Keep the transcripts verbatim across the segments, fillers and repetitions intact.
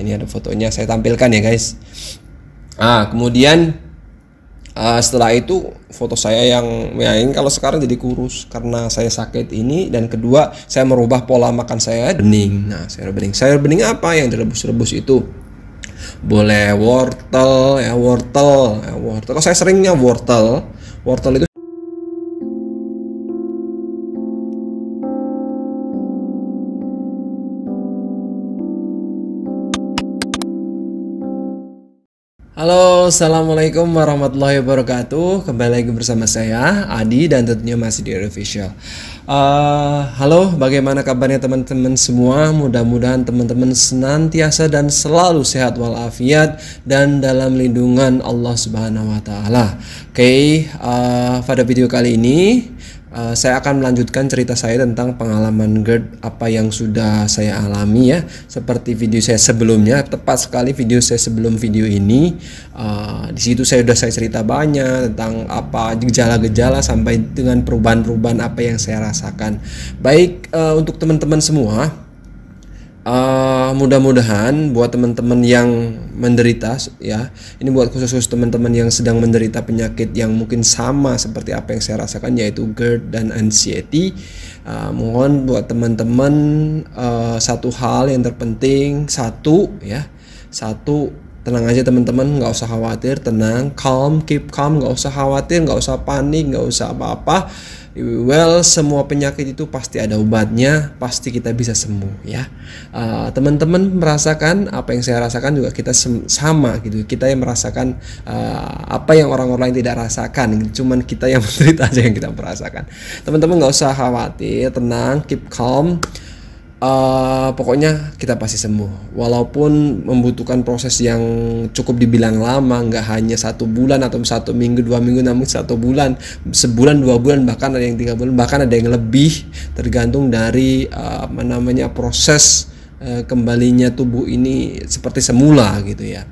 ini ada fotonya, saya tampilkan ya guys. Nah, kemudian uh, setelah itu foto saya yang ya ini kalau sekarang jadi kurus karena saya sakit ini, dan kedua saya merubah pola makan saya bening. Nah, saya bening. Saya bening apa yang direbus-rebus itu? Boleh wortel ya, wortel, ya, wortel. Kalau saya seringnya wortel. Wortel itu Halo, assalamualaikum warahmatullahi wabarakatuh. Kembali lagi bersama saya Adi dan tentunya masih di Ady Official. Uh, halo, bagaimana kabarnya teman-teman semua? Mudah-mudahan teman-teman senantiasa dan selalu sehat walafiat dan dalam lindungan Allah Subhanahu Wa Taala. Oke, okay, uh, pada video kali ini Uh, saya akan melanjutkan cerita saya tentang pengalaman GERD, apa yang sudah saya alami ya, seperti video saya sebelumnya. Tepat sekali video saya sebelum video ini, uh, di situ saya sudah saya cerita banyak tentang apa gejala-gejala sampai dengan perubahan-perubahan apa yang saya rasakan. Baik, uh, untuk teman-teman semua, uh, mudah-mudahan buat teman-teman yang menderita ya, ini buat khusus-khusus teman-teman yang sedang menderita penyakit yang mungkin sama seperti apa yang saya rasakan, yaitu GERD dan anxiety. Uh, mohon buat teman-teman, uh, satu hal yang terpenting, satu ya, satu tenang aja teman-teman, nggak usah khawatir, tenang, calm, keep calm, nggak usah khawatir, nggak usah panik, nggak usah apa-apa. Well, semua penyakit itu pasti ada obatnya, pasti kita bisa sembuh ya. Uh, teman-teman merasakan apa yang saya rasakan juga, kita sama gitu. Kita yang merasakan uh, apa yang orang-orang lain tidak rasakan, cuman kita yang menderita aja yang kita merasakan. Teman-teman nggak usah khawatir, tenang, keep calm. Uh, pokoknya kita pasti sembuh, walaupun membutuhkan proses yang cukup dibilang lama, nggak hanya satu bulan atau satu minggu, dua minggu, namun satu bulan, sebulan, dua bulan, bahkan ada yang tiga bulan, bahkan ada yang lebih, tergantung dari uh, apa namanya proses uh, kembalinya tubuh ini seperti semula gitu ya.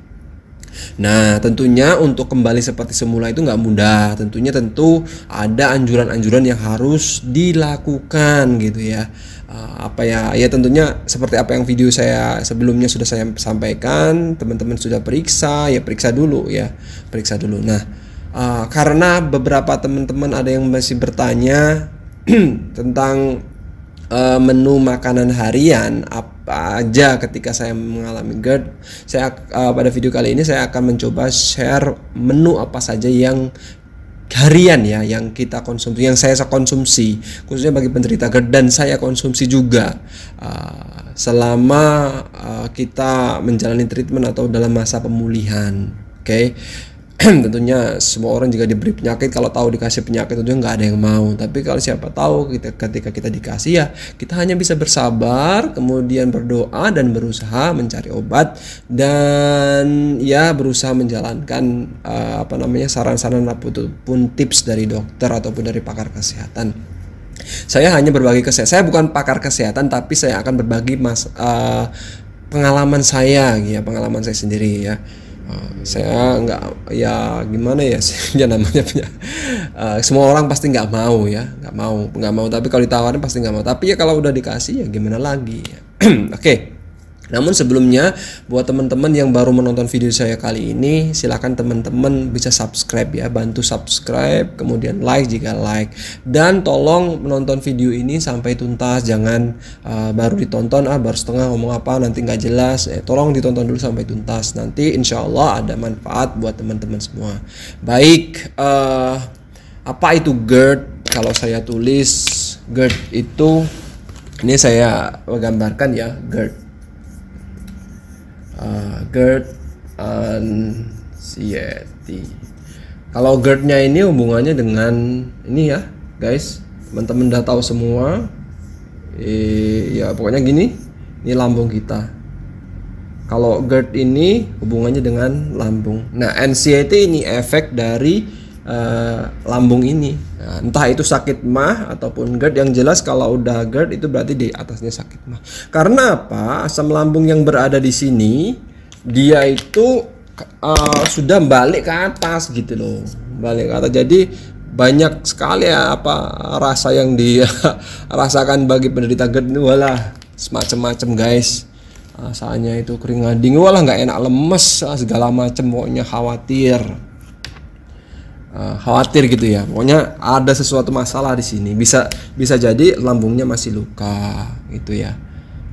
Nah, tentunya untuk kembali seperti semula itu nggak mudah. Tentunya tentu ada anjuran-anjuran yang harus dilakukan gitu ya. Uh, apa ya? Ya tentunya seperti apa yang video saya sebelumnya sudah saya sampaikan. Teman-teman sudah periksa, ya periksa dulu ya, periksa dulu. Nah, uh, karena beberapa teman-teman ada yang masih bertanya tentang Uh, menu makanan harian apa aja ketika saya mengalami GERD. Saya uh, pada video kali ini saya akan mencoba share menu apa saja yang harian ya, yang kita konsumsi, yang saya konsumsi khususnya bagi penderita GERD, dan saya konsumsi juga uh, selama uh, kita menjalani treatment atau dalam masa pemulihan. Oke, okay? Tentunya semua orang juga diberi penyakit, kalau tahu dikasih penyakit tentunya nggak ada yang mau, tapi kalau siapa tahu kita, ketika kita dikasih ya kita hanya bisa bersabar, kemudian berdoa dan berusaha mencari obat, dan ya berusaha menjalankan uh, apa namanya saran-saran ataupun tips dari dokter ataupun dari pakar kesehatan. Saya hanya berbagi ke saya bukan pakar kesehatan, tapi saya akan berbagi mas uh, pengalaman saya ya, pengalaman saya sendiri ya. Uh, saya nggak ya gimana ya, ya namanya punya uh, semua orang pasti nggak mau ya, nggak mau nggak mau tapi kalau ditawarin pasti nggak mau, tapi ya kalau udah dikasih ya gimana lagi ya. Oke, okay. Namun sebelumnya buat teman-teman yang baru menonton video saya kali ini, silahkan teman-teman bisa subscribe ya, bantu subscribe, kemudian like jika like, dan tolong menonton video ini sampai tuntas, jangan uh, baru ditonton, ah baru setengah ngomong apa nanti nggak jelas, eh, tolong ditonton dulu sampai tuntas, nanti insya Allah ada manfaat buat teman-teman semua. Baik, uh, apa itu GERD? Kalau saya tulis GERD itu, ini saya gambarkan ya, GERD. Uh, GERD anxiety. Kalau GERD-nya ini hubungannya dengan ini ya, guys. Teman-teman udah tahu semua. E, ya pokoknya gini, ini lambung kita. Kalau GERD ini hubungannya dengan lambung. Nah, anxiety ini efek dari uh, lambung ini. Nah, entah itu sakit mah ataupun GERD, yang jelas kalau udah GERD itu berarti di atasnya sakit mah. Karena apa? Asam lambung yang berada di sini dia itu uh, sudah balik ke atas gitu loh, balik ke atas. Jadi banyak sekali ya apa rasa yang dirasakan bagi penderita GERD, walah semacam-macam guys. Rasanya itu kering ngading, walah nggak enak, lemes segala macem, pokoknya khawatir, uh, khawatir gitu ya. Pokoknya ada sesuatu masalah di sini. Bisa bisa jadi lambungnya masih luka gitu ya.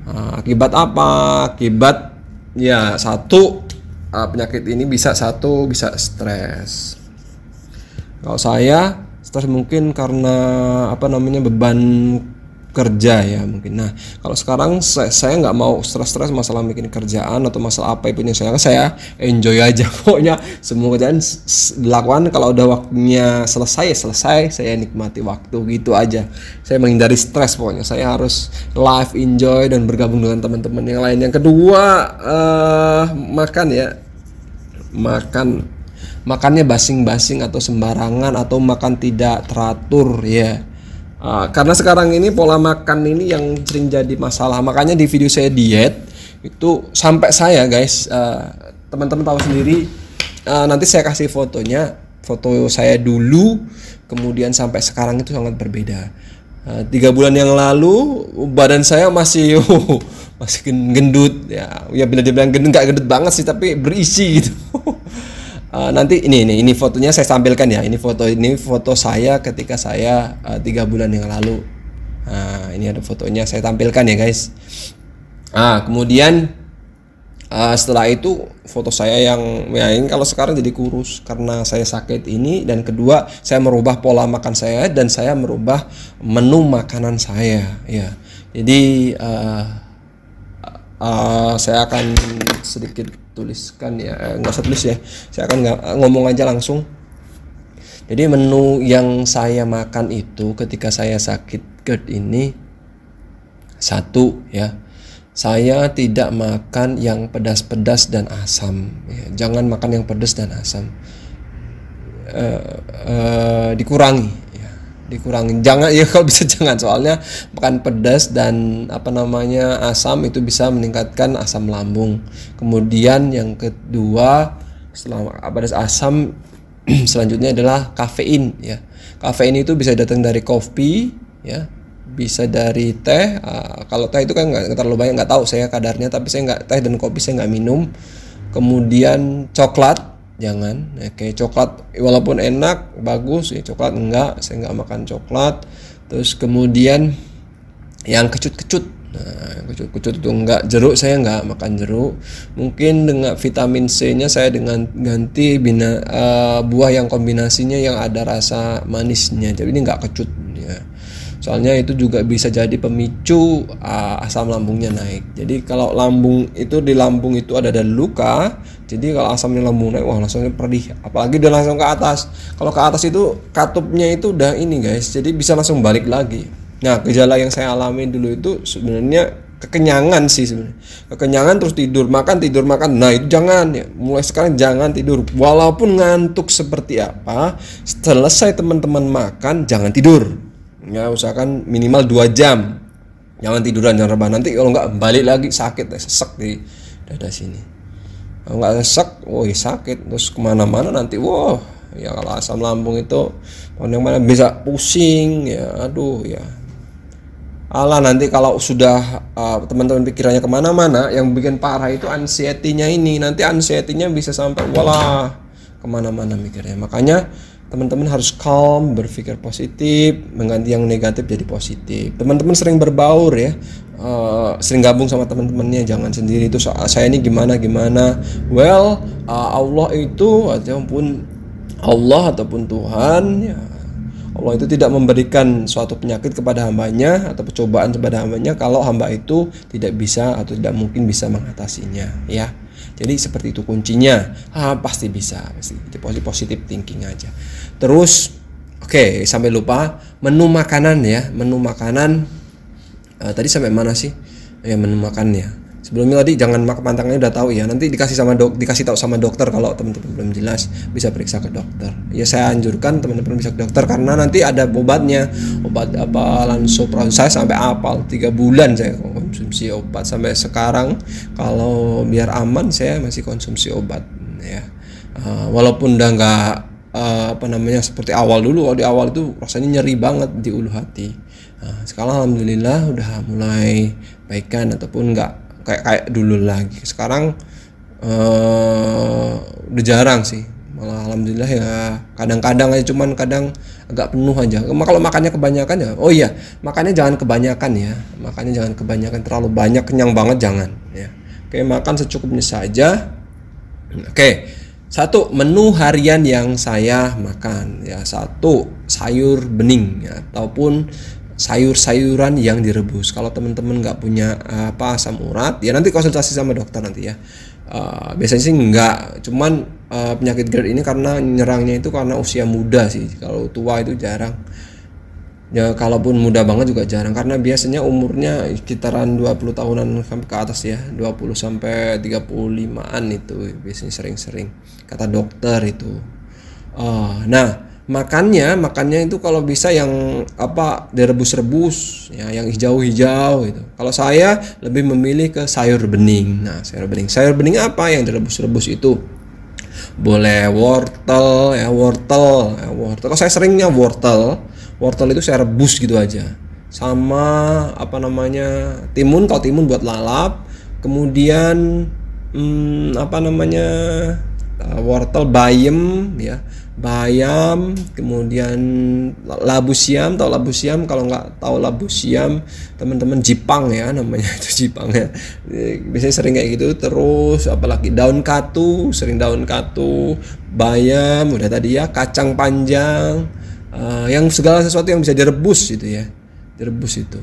Uh, akibat apa? Akibat ya satu uh, penyakit ini bisa satu bisa stres. Kalau saya stres mungkin karena apa namanya beban kerja ya mungkin. Nah kalau sekarang saya nggak mau stres-stres masalah bikin kerjaan atau masalah apa punya saya, saya enjoy aja pokoknya semua kerjaan dilakukan. Kalau udah waktunya selesai selesai, saya nikmati waktu gitu aja. Saya menghindari stres pokoknya. Saya harus live enjoy dan bergabung dengan teman-teman yang lain. Yang kedua uh, makan ya, makan makannya basing-basing atau sembarangan atau makan tidak teratur ya. Uh, karena sekarang ini pola makan ini yang sering jadi masalah, makanya di video saya diet itu sampai saya guys, uh, teman-teman tahu sendiri, uh, nanti saya kasih fotonya, foto saya dulu kemudian sampai sekarang itu sangat berbeda. Uh, tiga bulan yang lalu badan saya masih uh, masih gendut ya, ya bila dibilang gendut nggak gendut banget sih tapi berisi gitu. Uh, nanti ini, ini ini fotonya saya tampilkan ya. Ini foto ini foto saya ketika saya tiga uh, bulan yang lalu. Nah, ini ada fotonya saya tampilkan ya guys. Nah, kemudian uh, setelah itu foto saya yang ya ini kalau sekarang jadi kurus karena saya sakit ini, dan kedua saya merubah pola makan saya dan saya merubah menu makanan saya ya. Jadi uh, Uh, saya akan sedikit tuliskan ya, eh, nggak usah tulis ya, saya akan nggak, ngomong aja langsung. Jadi menu yang saya makan itu ketika saya sakit GERD ini, satu ya, saya tidak makan yang pedas-pedas dan asam ya. Jangan makan yang pedas dan asam, uh, uh, dikurangi ya. Dikurangi, jangan ya, kalau bisa jangan, soalnya makan pedas dan apa namanya asam itu bisa meningkatkan asam lambung. Kemudian yang kedua setelah pedas asam selanjutnya adalah kafein ya. Kafein itu bisa datang dari kopi ya, bisa dari teh. Uh, kalau teh itu kan nggak terlalu banyak, nggak tahu saya kadarnya, tapi saya nggak, teh dan kopi saya nggak minum. Kemudian coklat jangan, oke, coklat walaupun enak bagus ya, coklat enggak, saya enggak makan coklat. Terus kemudian yang kecut-kecut, nah, kecut-kecut itu enggak, jeruk saya enggak makan jeruk. Mungkin dengan vitamin C-nya saya dengan ganti bina, uh, buah yang kombinasinya yang ada rasa manisnya, jadi ini enggak kecut ya. Soalnya itu juga bisa jadi pemicu uh, asam lambungnya naik. Jadi kalau lambung itu di lambung itu ada ada luka, jadi kalau asamnya lambung naik, wah langsung perih. Apalagi udah langsung ke atas. Kalau ke atas itu katupnya itu udah ini guys, jadi bisa langsung balik lagi. Nah gejala yang saya alami dulu itu sebenarnya kekenyangan sih sebenarnya. Kekenyangan terus tidur makan tidur makan. Nah itu jangan ya. Mulai sekarang jangan tidur. Walaupun ngantuk seperti apa, selesai teman-teman makan jangan tidur. Ya usahakan minimal dua jam, jangan tiduran, jangan rebahan, nanti kalau nggak balik lagi sakit, sesek di dada sini. Kalau nggak sesek, woi sakit, terus kemana-mana nanti, wow ya kalau asam lambung itu yang mana bisa pusing ya, aduh ya. Alah nanti kalau sudah teman-teman uh, pikirannya kemana-mana, yang bikin parah itu anxiety-nya ini, nanti anxiety-nya bisa sampai walah kemana-mana mikirnya. Makanya teman-teman harus calm, berpikir positif, mengganti yang negatif jadi positif. Teman-teman sering berbaur ya, uh, sering gabung sama teman-temannya, jangan sendiri itu saya ini gimana gimana. Well, uh, Allah itu ataupun Allah ataupun Tuhan, ya, Allah itu tidak memberikan suatu penyakit kepada hambanya atau percobaan kepada hambanya kalau hamba itu tidak bisa atau tidak mungkin bisa mengatasinya, ya. Jadi seperti itu kuncinya, ah, pasti bisa, pasti positif thinking aja. Terus, oke okay, sampai lupa menu makanan ya, menu makanan uh, tadi sampai mana sih? Ya menu makannya. Sebelumnya tadi jangan makan pantangnya udah tahu ya. Nanti dikasih sama dok, dikasih tahu sama dokter kalau teman-teman belum jelas bisa periksa ke dokter. Ya saya anjurkan teman-teman bisa ke dokter karena nanti ada obatnya, obat apa lansoprazol. Saya sampai apal tiga bulan saya konsumsi obat sampai sekarang. Kalau biar aman saya masih konsumsi obat ya. Uh, walaupun udah nggak uh, apa namanya seperti awal dulu. Kalau di awal itu rasanya nyeri banget di ulu hati. Nah, sekarang alhamdulillah udah mulai baikan ataupun nggak kayak kayak dulu lagi. Sekarang uh, udah jarang sih, malah alhamdulillah ya, kadang-kadang aja, cuman kadang agak penuh aja. Kalau makannya kebanyakan ya, oh iya, makannya jangan kebanyakan ya, makannya jangan kebanyakan, terlalu banyak kenyang banget jangan ya. Oke, makan secukupnya saja. Oke, satu, menu harian yang saya makan ya, satu, sayur bening ya, ataupun sayur-sayuran yang direbus. Kalau teman-teman nggak punya apa asam urat ya, nanti konsultasi sama dokter nanti ya. Uh, biasanya sih nggak, cuman uh, penyakit GERD ini karena nyerangnya itu karena usia muda sih. Kalau tua itu jarang ya, kalaupun muda banget juga jarang, karena biasanya umurnya sekitaran dua puluh tahunan sampai ke atas ya, dua puluh sampai tiga puluh limaan itu biasanya sering-sering kata dokter itu. uh, nah Makannya, makannya itu kalau bisa yang apa, direbus-rebus ya, yang hijau-hijau gitu. Kalau saya lebih memilih ke sayur bening. Nah, sayur bening, sayur bening apa yang direbus-rebus itu? Boleh wortel ya, wortel, ya, wortel. Kalau saya seringnya wortel, wortel itu saya rebus gitu aja. Sama apa namanya, timun, kalau timun buat lalap. Kemudian hmm, apa namanya, wortel bayam ya, bayam, kemudian labu siam. Tahu labu siam? Kalau nggak tahu labu siam, teman-teman, jipang ya namanya itu, jipang ya, biasanya sering kayak gitu. Terus apalagi daun katu, sering daun katu, bayam udah tadi ya, kacang panjang, uh, yang segala sesuatu yang bisa direbus itu ya, direbus itu.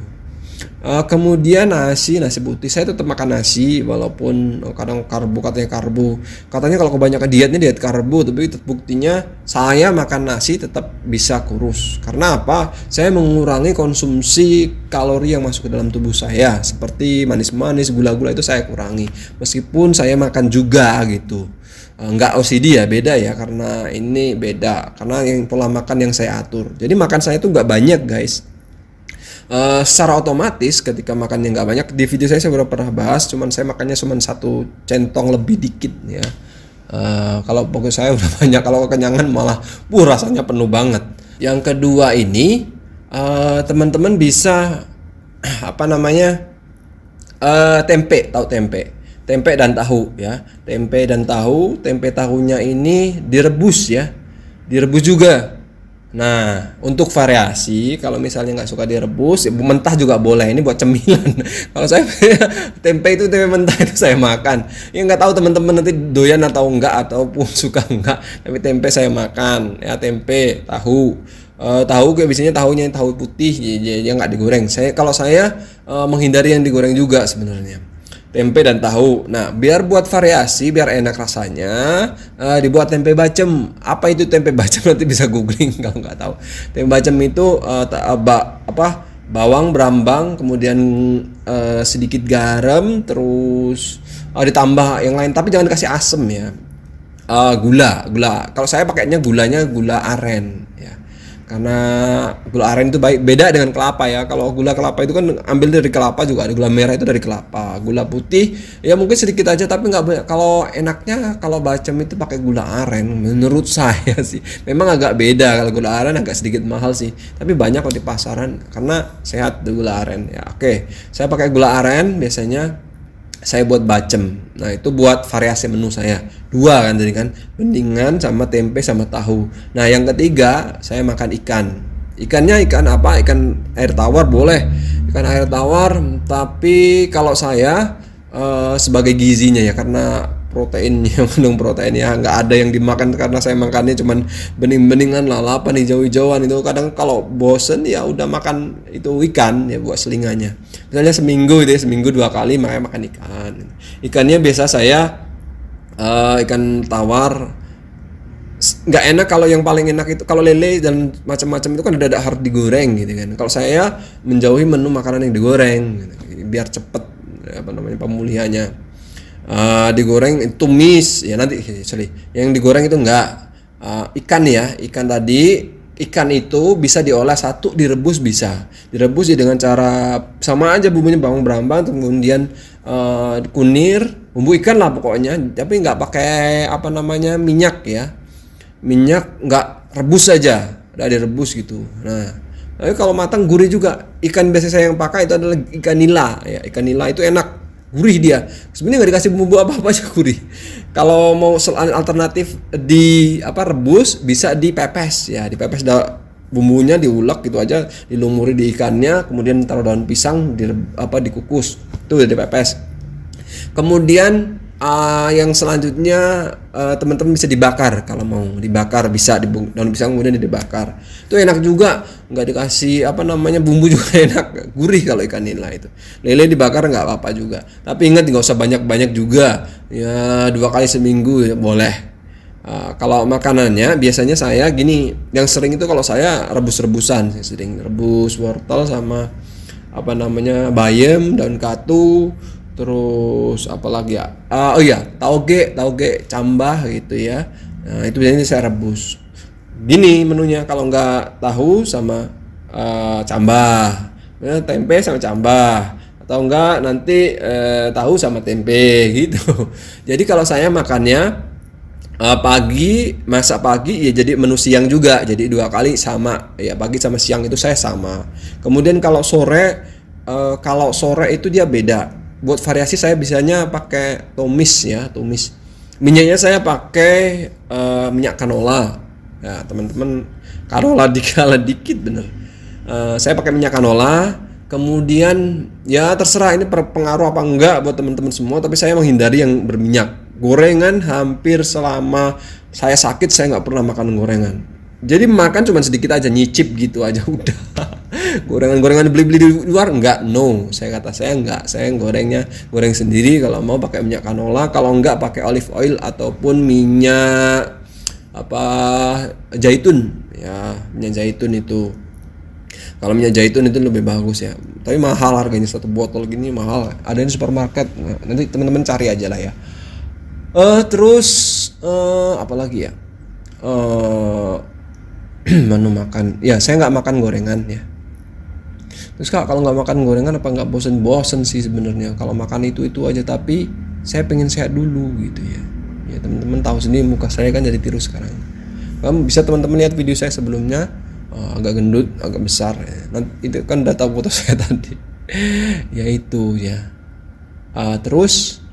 Uh, kemudian nasi, nasi putih. Saya tetap makan nasi walaupun kadang karbo, katanya karbo. Katanya kalau kebanyakan dietnya diet karbo, tapi buktinya saya makan nasi tetap bisa kurus. Karena apa? Saya mengurangi konsumsi kalori yang masuk ke dalam tubuh saya, seperti manis-manis, gula-gula itu saya kurangi. Meskipun saya makan juga gitu. Nggak O C D ya, beda ya, karena ini beda, karena yang pola makan yang saya atur. Jadi makan saya itu nggak banyak, guys. Uh, secara otomatis ketika makannya nggak banyak, di video saya saya udah pernah bahas, cuman saya makannya cuma satu centong lebih dikit ya. Uh, kalau pokoknya saya udah banyak, kalau kenyangan malah uh, rasanya penuh banget. Yang kedua ini uh, teman-teman bisa apa namanya, uh, tempe. Tahu tempe? Tempe dan tahu ya, tempe dan tahu. Tempe tahunya ini direbus ya, direbus juga. Nah, untuk variasi, kalau misalnya nggak suka direbus, ya mentah juga boleh. Ini buat cemilan. Kalau saya tempe itu, tempe mentah itu saya makan. Ya nggak tahu teman-teman nanti doyan atau enggak, ataupun suka enggak. Tapi tempe saya makan. Ya tempe, tahu, uh, tahu kayak biasanya tahunya tahu putih, ya nggak digoreng. Saya kalau saya uh, menghindari yang digoreng juga sebenarnya. Tempe dan tahu. Nah, biar buat variasi, biar enak rasanya, uh, dibuat tempe bacem. Apa itu tempe bacem? Nanti bisa googling kalau nggak tahu. Tempe bacem itu uh, ba apa? Bawang berambang, kemudian uh, sedikit garam, terus uh, ditambah yang lain. Tapi jangan kasih asem ya. Uh, gula, gula. Kalau saya pakainya gulanya gula aren ya. Karena gula aren itu baik, beda dengan kelapa ya. Kalau gula kelapa itu kan ambil dari kelapa juga, ada gula merah itu dari kelapa. Gula putih ya mungkin sedikit aja, tapi nggak banyak. Kalau enaknya kalau bacem itu pakai gula aren, menurut saya sih. Memang agak beda, kalau gula aren agak sedikit mahal sih, tapi banyak kalau di pasaran karena sehat gula aren ya. Oke, saya pakai gula aren biasanya saya buat bacem. Nah, itu buat variasi menu saya. Dua kan tadi kan, beningan sama tempe sama tahu. Nah, yang ketiga saya makan ikan. Ikannya ikan apa? Ikan air tawar boleh. Ikan air tawar, tapi kalau saya uh, sebagai gizinya ya, karena proteinnya, mengandung protein ya, nggak ada yang dimakan, karena saya makannya cuman bening-beningan, lalapan, hijau-hijauan itu. Kadang kalau bosen ya udah makan itu ikan ya, buat selinganya. Misalnya seminggu itu ya, seminggu dua kali makanya makan ikan. Ikannya biasa saya uh, ikan tawar. Nggak enak kalau yang paling enak itu kalau lele dan macam-macam itu kan ada harus digoreng gitu kan. Kalau saya menjauhi menu makanan yang digoreng gitu, biar cepet apa namanya pemulihannya. Uh, digoreng tumis ya, nanti sorry, yang digoreng itu enggak. uh, ikan ya, ikan tadi, ikan itu bisa diolah satu, direbus bisa, direbus ya dengan cara sama aja bumbunya, bawang berambang, kemudian uh, kunir, bumbu ikan lah pokoknya, tapi nggak pakai apa namanya minyak ya, minyak nggak, rebus aja, udah direbus gitu. Nah, tapi kalau matang gurih juga. Ikan biasa saya yang pakai itu adalah ikan nila ya, ikan nila itu enak. gurih dia. Sebenarnya nggak dikasih bumbu apa-apa aja gurih. Kalau mau alternatif di apa rebus, bisa dipepes ya, dipepes da bumbunya diulek gitu aja, dilumuri di ikannya, kemudian taruh daun pisang di apa dikukus. Itu udah dipepes. Kemudian Uh, yang selanjutnya uh, teman-teman bisa dibakar, kalau mau dibakar bisa dibung daun pisang kemudian dibakar, itu enak juga, nggak dikasih apa namanya bumbu juga enak, gurih kalau ikan nila itu. Lele dibakar nggak apa-apa juga, tapi ingat nggak usah banyak-banyak juga ya, dua kali seminggu ya, boleh. Uh, kalau makanannya biasanya saya gini, yang sering itu kalau saya rebus-rebusan, saya sering rebus wortel sama apa namanya bayam, daun katu. Terus apalagi ya, uh, oh iya tauge, tauge cambah gitu ya. Nah itu biasanya saya rebus. Gini menunya, kalau nggak tahu sama uh, cambah, tempe sama cambah, atau enggak nanti uh, tahu sama tempe gitu. Jadi kalau saya makannya uh, pagi, masak pagi ya, jadi menu siang juga, jadi dua kali sama ya, pagi sama siang itu saya sama. Kemudian kalau sore, uh, kalau sore itu dia beda. Buat variasi saya bisanya pakai tumis ya, tumis. Minyaknya saya pakai uh, minyak canola. Ya, teman-teman, canola dikala dikit bener. Uh, saya pakai minyak canola, kemudian ya terserah ini berpengaruh apa enggak buat teman-teman semua, tapi saya menghindari yang berminyak. Gorengan hampir selama saya sakit saya nggak pernah makan gorengan. Jadi makan cuma sedikit aja, nyicip gitu aja udah. Gorengan-gorengan beli-beli di luar enggak, no, saya kata saya enggak, saya gorengnya goreng sendiri kalau mau, pakai minyak canola, kalau enggak pakai olive oil ataupun minyak apa zaitun ya, minyak zaitun itu. Kalau minyak zaitun itu lebih bagus ya, tapi mahal harganya, satu botol gini mahal, ada di supermarket. Nah, nanti teman-teman cari aja lah ya. Uh, terus uh, apalagi ya, uh, menu makan ya, saya nggak makan gorengan ya. Terus kak, kalau nggak makan gorengan apa nggak bosen-bosen sih sebenarnya? Kalau makan itu-itu aja, tapi saya pengen sehat dulu gitu ya. Ya teman-teman tahu sendiri muka saya kan jadi tiru sekarang. Kamu bisa teman-teman lihat video saya sebelumnya, uh, agak gendut, agak besar. Ya. Nanti itu kan data foto saya tadi. Ya itu ya. Uh, terus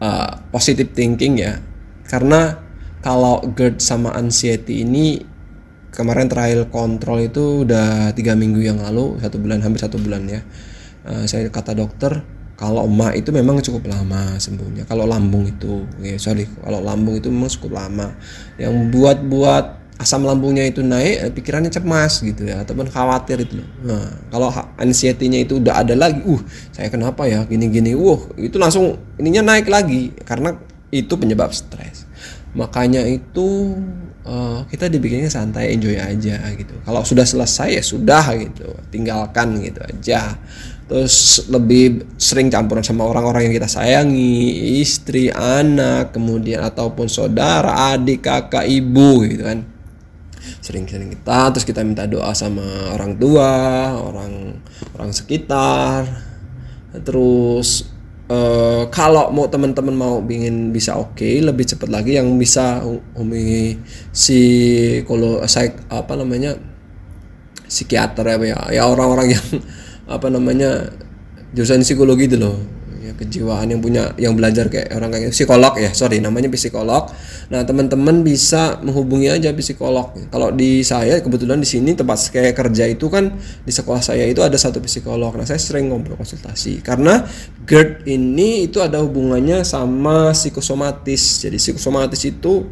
uh, positive thinking ya, karena kalau GERD sama anxiety ini, kemarin trial kontrol itu udah tiga minggu yang lalu, satu bulan hampir satu bulan ya. Uh, saya kata dokter kalau emak itu memang cukup lama sembuhnya. Kalau lambung itu, okay, sorry, kalau lambung itu memang cukup lama. Yang buat buat asam lambungnya itu naik, pikirannya cemas gitu ya, ataupun khawatir itu. Nah, kalau anxiety-nya itu udah ada lagi, uh, saya kenapa ya gini-gini, uh, itu langsung ininya naik lagi karena itu penyebab stres. Makanya itu uh, kita dibikinnya santai, enjoy aja gitu. Kalau sudah selesai ya sudah gitu, tinggalkan gitu aja. Terus lebih sering campuran sama orang-orang yang kita sayangi, istri, anak, kemudian ataupun saudara, adik, kakak, ibu gitu kan. Sering-sering kita, terus kita minta doa sama orang tua, orang orang sekitar. Terus Uh, kalau mau teman-teman mau ingin bisa oke okay, lebih cepat lagi, yang bisa hubungi si kalau saya apa namanya psikiater ya, ya orang-orang yang apa namanya jurusan psikologi itu loh ya, kejiwaan, yang punya yang belajar kayak orang kayak psikolog ya, sorry namanya psikolog. Nah teman-teman bisa menghubungi aja psikolog. Kalau di saya kebetulan di sini tempat saya kerja itu kan, di sekolah saya itu ada satu psikolog. Nah saya sering ngobrol konsultasi karena GERD ini itu ada hubungannya sama psikosomatis. Jadi psikosomatis itu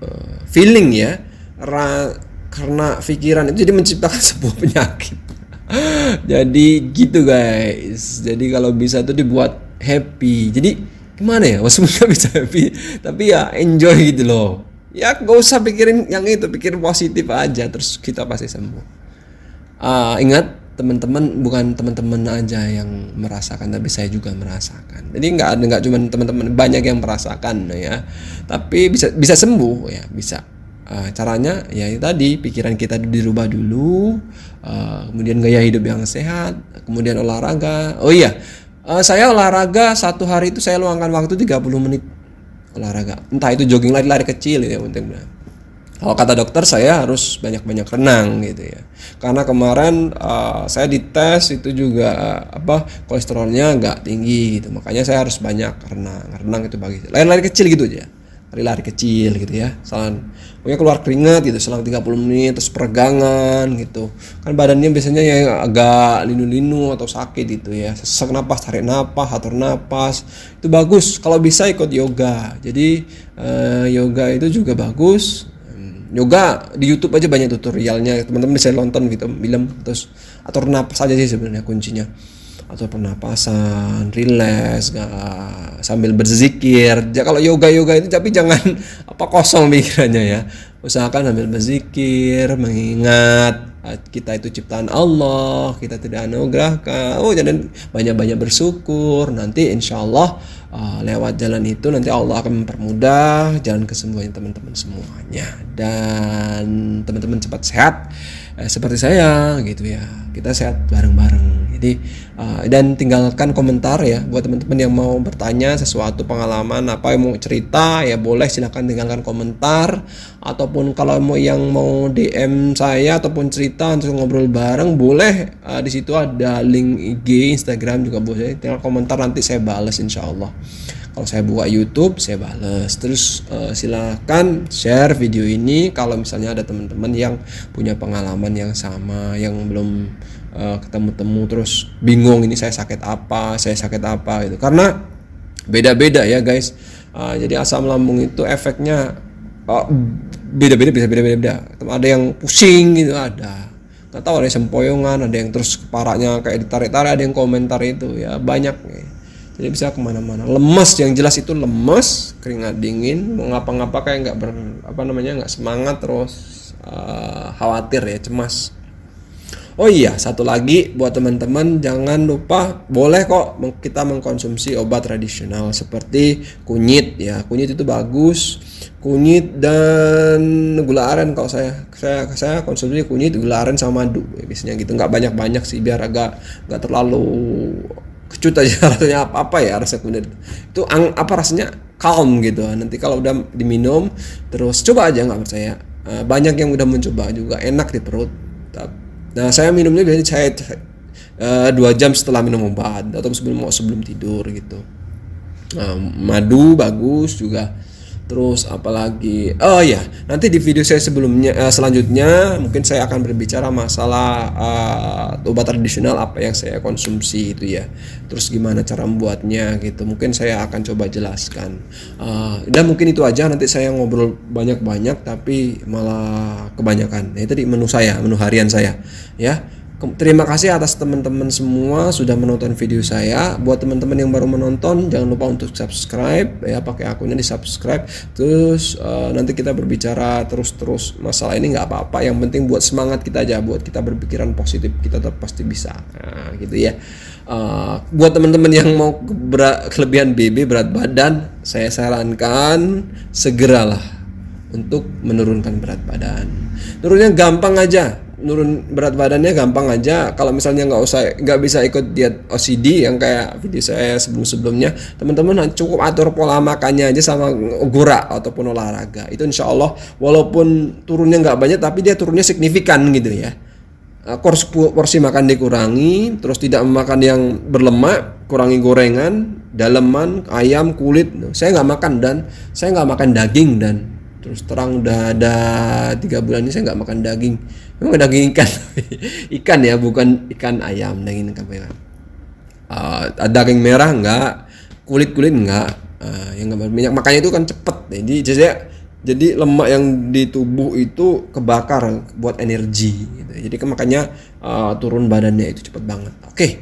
uh, feeling ya, ra karena pikiran itu jadi menciptakan sebuah penyakit. Jadi gitu guys. Jadi kalau bisa tuh dibuat happy. Jadi gimana ya? Semoga bisa happy. Tapi ya enjoy gitu loh. Ya gak usah pikirin yang itu, pikir positif aja. Terus kita pasti sembuh. Uh, ingat teman-teman, bukan teman-teman aja yang merasakan, tapi saya juga merasakan. Jadi nggak ada nggak cuma teman-teman, banyak yang merasakan ya. Tapi bisa bisa sembuh ya, bisa. Uh, caranya ya tadi, pikiran kita dirubah dulu, uh, kemudian gaya hidup yang sehat, kemudian olahraga. Oh iya, uh, saya olahraga satu hari itu saya luangkan waktu tiga puluh menit olahraga, entah itu jogging, lari-lari kecil ya, penting Kalau kata dokter saya harus banyak-banyak renang gitu ya. Karena kemarin uh, saya dites itu juga uh, apa kolesterolnya nggak tinggi gitu. Makanya saya harus banyak renang. Renang itu bagi lari-lari kecil gitu aja. Lari-lari kecil gitu ya. Salan pokoknya keluar keringat gitu selang tiga puluh menit terus peregangan gitu. Kan badannya biasanya yang agak linu-linu atau sakit gitu ya. Sesak napas, tarik napas, atur napas. Itu bagus kalau bisa ikut yoga. Jadi uh, yoga itu juga bagus. Yoga di YouTube aja banyak tutorialnya, teman-teman bisa nonton gitu film, terus atur napas aja sih sebenarnya kuncinya, atur pernapasan, relax, gak, sambil berzikir. Ya, kalau yoga yoga itu tapi jangan apa kosong pikirannya ya, usahakan sambil berzikir, mengingat kita itu ciptaan Allah, kita tidak anugerahkan, oh jangan banyak-banyak bersyukur, nanti insya Allah Uh, lewat jalan itu nanti Allah akan mempermudah jalan kesembuhan teman-teman semuanya, dan teman-teman cepat sehat eh, seperti saya gitu ya. Kita sehat bareng-bareng. Jadi uh, dan tinggalkan komentar ya buat teman-teman yang mau bertanya sesuatu pengalaman apa yang mau cerita ya, boleh silahkan tinggalkan komentar, ataupun kalau mau yang mau D M saya ataupun cerita untuk ngobrol bareng boleh, uh, di situ ada link I G, Instagram juga boleh, tinggal komentar nanti saya balas insya Allah. Kalau saya buka YouTube saya balas. Terus uh, silahkan share video ini kalau misalnya ada teman-teman yang punya pengalaman yang sama, yang belum uh, ketemu-temu terus bingung ini saya sakit apa, saya sakit apa gitu. Karena beda-beda ya guys. Uh, jadi asam lambung itu efeknya beda-beda, uh, bisa beda-beda. Ada yang pusing gitu, ada. Nggak tahu, ada yang sempoyongan, ada yang terus kepalanya kayak ditarik-tarik, ada yang komentar itu ya banyak. Ya. Jadi bisa kemana-mana. Lemes yang jelas itu lemes, keringat dingin, mau ngapa-ngapa kayak nggak ber apa namanya nggak semangat, terus uh, khawatir ya, cemas. Oh iya, satu lagi buat teman-teman jangan lupa boleh kok kita mengkonsumsi obat tradisional seperti kunyit ya. Kunyit itu bagus. Kunyit dan gula aren, kalau saya saya saya konsumsi kunyit, gula aren sama madu ya, biasanya gitu. Nggak banyak-banyak sih biar agak nggak terlalu kecut aja rasanya, apa-apa ya rasanya kunyit itu ang, apa rasanya calm gitu. Nanti kalau udah diminum terus coba aja, nggak percaya banyak yang udah mencoba juga enak di perut. Nah saya minumnya biasanya saya dua jam setelah minum obat atau sebelum mau sebelum tidur gitu. Nah, madu bagus juga. Terus apalagi, oh ya nanti di video saya sebelumnya uh, selanjutnya mungkin saya akan berbicara masalah uh, obat tradisional apa yang saya konsumsi itu ya, terus gimana cara membuatnya gitu, mungkin saya akan coba jelaskan. Uh, dan mungkin itu aja, nanti saya ngobrol banyak-banyak tapi malah kebanyakan. Nah, itu di menu saya, menu harian saya ya. Terima kasih atas teman-teman semua sudah menonton video saya. Buat teman-teman yang baru menonton jangan lupa untuk subscribe ya, pakai akunnya di subscribe. Terus uh, nanti kita berbicara terus-terus masalah ini, nggak apa-apa, yang penting buat semangat kita aja, buat kita berpikiran positif, kita tetap pasti bisa. Nah, gitu ya. Uh, buat teman-teman yang mau kelebihan B B, berat badan, saya sarankan segeralah untuk menurunkan berat badan. Turunnya gampang aja. Nurun berat badannya gampang aja. Kalau misalnya nggak usah, nggak bisa ikut diet O C D yang kayak video saya sebelum-sebelumnya, teman-teman cukup atur pola makannya aja sama gerak ataupun olahraga. Itu insya Allah walaupun turunnya nggak banyak tapi dia turunnya signifikan gitu ya. Porsi, porsi makan dikurangi, terus tidak memakan yang berlemak, kurangi gorengan, daleman, ayam, kulit. Saya nggak makan dan saya nggak makan daging, dan terus terang udah ada tiga bulan ini saya nggak makan daging. Memang daging ikan, ikan ya, bukan ikan ayam, daging ikan merah. Uh, daging merah enggak, kulit-kulit enggak, uh, yang enggak berminyak. Makanya itu kan cepet, jadi jadi jadi lemak yang di tubuh itu kebakar buat energi. Gitu. Jadi makanya uh, turun badannya itu cepet banget. Oke. Okay.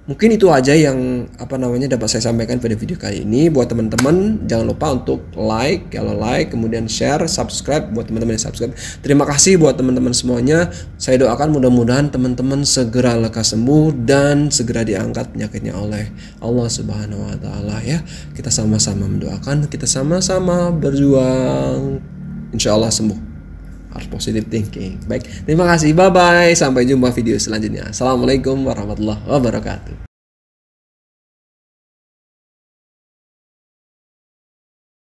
Mungkin itu aja yang apa namanya dapat saya sampaikan pada video kali ini. Buat teman-teman jangan lupa untuk like, kalau like kemudian share, subscribe buat teman-teman yang subscribe. Terima kasih buat teman-teman semuanya. Saya doakan mudah-mudahan teman-teman segera lekas sembuh dan segera diangkat penyakitnya oleh Allah Subhanahu wa taala ya. Kita sama-sama mendoakan, kita sama-sama berjuang. Insya Allah sembuh. Harus positive thinking. Baik, terima kasih, bye bye, sampai jumpa video selanjutnya. Assalamualaikum warahmatullahi wabarakatuh.